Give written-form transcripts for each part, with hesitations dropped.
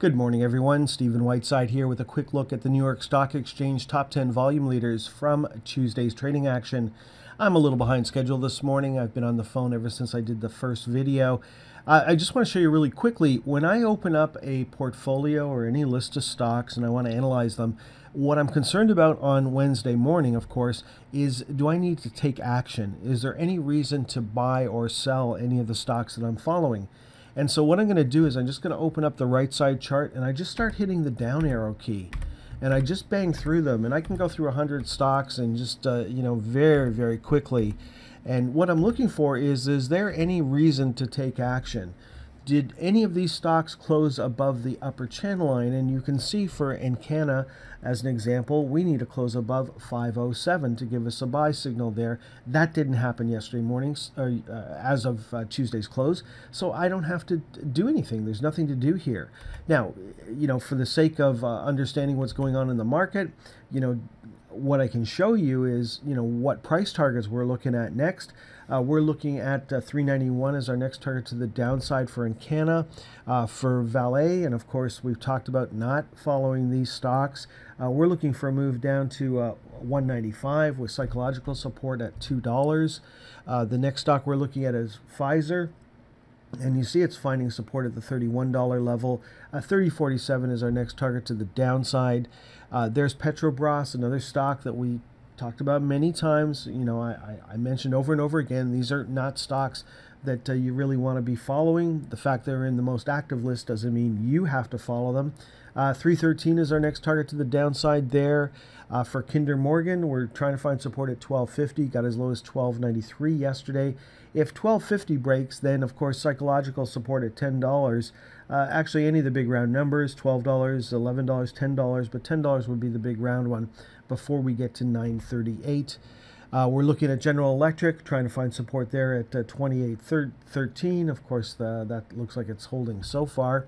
Good morning, everyone. Stephen Whiteside here with a quick look at the New York Stock Exchange Top 10 Volume Leaders from Tuesday's trading action. I'm a little behind schedule this morning. I've been on the phone ever since I did the first video. I just want to show you really quickly, when I open up a portfolio or any list of stocks and I want to analyze them, what I'm concerned about on Wednesday morning, of course, is do I need to take action? Is there any reason to buy or sell any of the stocks that I'm following? And so what I'm going to do is I'm just going to open up the right side chart and I just start hitting the down arrow key. And I just bang through them, and I can go through 100 stocks and just, very, very quickly. And what I'm looking for is there any reason to take action? Did any of these stocks close above the upper channel line? And you can see for Encana, as an example, we need to close above 507 to give us a buy signal there. That didn't happen yesterday morning, as of Tuesday's close, so I don't have to do anything. There's nothing to do here. Now, for the sake of understanding what's going on in the market, what I can show you is, what price targets we're looking at next. We're looking at 391 as our next target to the downside for Encana, for Vale, and of course we've talked about not following these stocks. We're looking for a move down to 195 with psychological support at $2. The next stock we're looking at is Pfizer. And you see it's finding support at the $31 level. 3047 is our next target to the downside. There's Petrobras, another stock that we talked about many times. I mentioned over and over again, these are not stocks that you really want to be following. The fact they're in the most active list doesn't mean you have to follow them. 313 is our next target to the downside there. For Kinder Morgan, we're trying to find support at 1250. Got as low as 1293 yesterday. If 1250 breaks, then of course psychological support at $10. Actually, any of the big round numbers, $12, $11, $10, but $10 would be the big round one before we get to 938. We're looking at General Electric, trying to find support there at 2813. Of course, that looks like it's holding so far.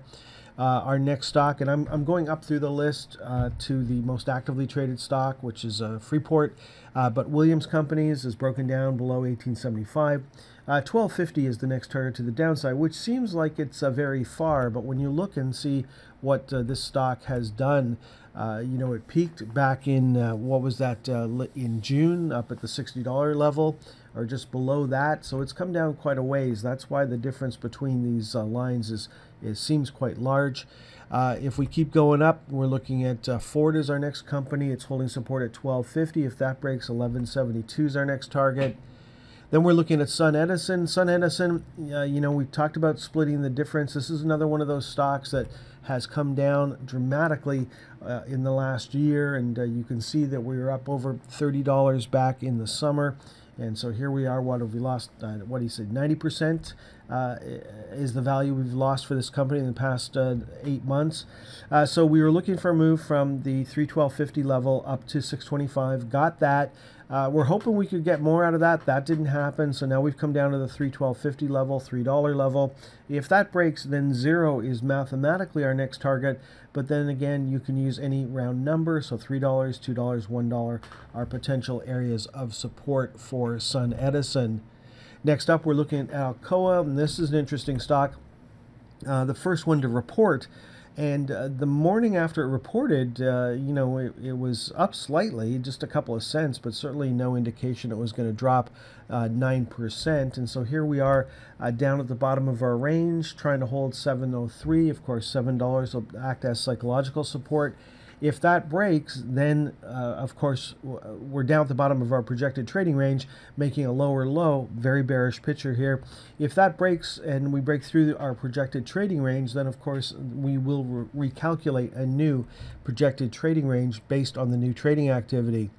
Our next stock, and I'm going up through the list to the most actively traded stock, which is Freeport, but Williams Companies is broken down below 1875. 1250 is the next target to the downside, which seems like it's very far, but when you look and see what this stock has done, it peaked back in, in June, up at the $60 level, or just below that, so it's come down quite a ways. That's why the difference between these lines seems quite large. If we keep going up, we're looking at Ford as our next company. It's holding support at 1250. If that breaks, 1172 is our next target. Then we're looking at SunEdison. SunEdison, we've talked about splitting the difference. This is another one of those stocks that has come down dramatically in the last year, and you can see that we were up over $30 back in the summer. And so here we are. What have we lost? 90% is the value we've lost for this company in the past 8 months. So we were looking for a move from the 312.50 level up to 625. Got that. We're hoping we could get more out of that. That didn't happen. So now we've come down to the 312.50 level, $3 level. If that breaks, then 0 is mathematically our next target. But then again, you can use any round number. So $3, $2, $1 are potential areas of support for SunEdison. Next up, we're looking at Alcoa, and this is an interesting stock. The first one to report, and the morning after it reported, it was up slightly, just a couple of cents, but certainly no indication it was going to drop 9%. And so here we are down at the bottom of our range, trying to hold 703. Of course, $7 will act as psychological support. If that breaks, then, of course, we're down at the bottom of our projected trading range, making a lower low, very bearish picture here. If that breaks and we break through our projected trading range, then, of course, we will recalculate a new projected trading range based on the new trading activity.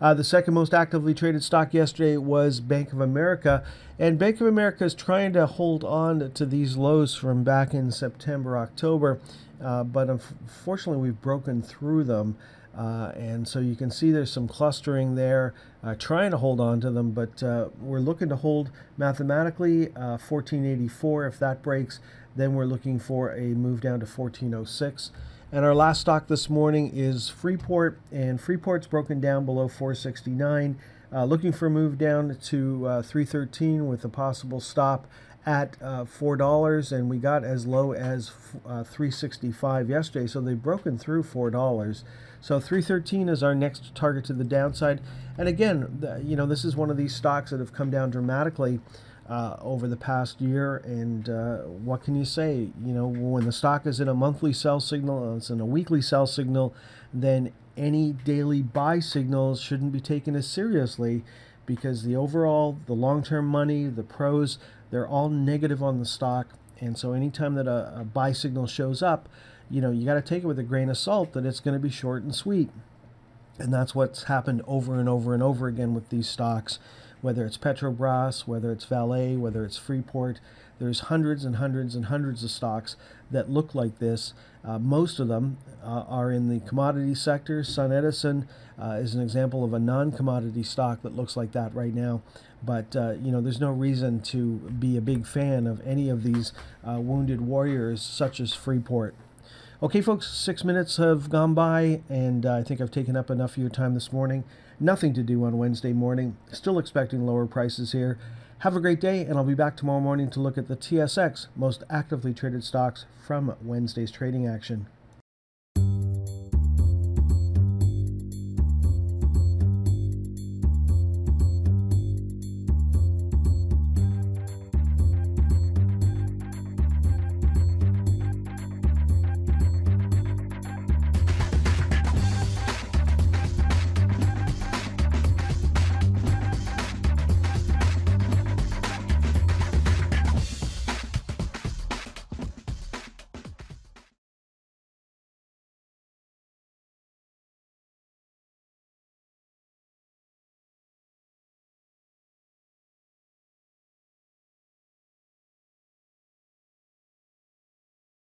The second most actively traded stock yesterday was Bank of America, and Bank of America is trying to hold on to these lows from back in September, October. But unfortunately, we've broken through them, and so you can see there's some clustering there, trying to hold on to them, but we're looking to hold mathematically 1484. If that breaks, then we're looking for a move down to 1406. And our last stock this morning is Freeport, and Freeport's broken down below 469, looking for a move down to 313 with a possible stop at $4, and we got as low as $3.65 yesterday, so they've broken through $4. So $3.13 is our next target to the downside. And again, you know, this is one of these stocks that have come down dramatically over the past year, and what can you say? You know, when the stock is in a monthly sell signal, it's in a weekly sell signal, then any daily buy signals shouldn't be taken as seriously, because the overall, the long-term money, the pros, they're all negative on the stock. And so anytime that a buy signal shows up, you know, you got to take it with a grain of salt that it's going to be short and sweet. And that's what's happened over and over and over again with these stocks, whether it's Petrobras, whether it's Vale, whether it's Freeport. There's hundreds and hundreds and hundreds of stocks that look like this. Most of them are in the commodity sector. SunEdison is an example of a non-commodity stock that looks like that right now. But, you know, there's no reason to be a big fan of any of these wounded warriors such as Freeport. Okay, folks, 6 minutes have gone by, and I think I've taken up enough of your time this morning. Nothing to do on Wednesday morning. Still expecting lower prices here. Have a great day, and I'll be back tomorrow morning to look at the TSX, most actively traded stocks from Wednesday's trading action.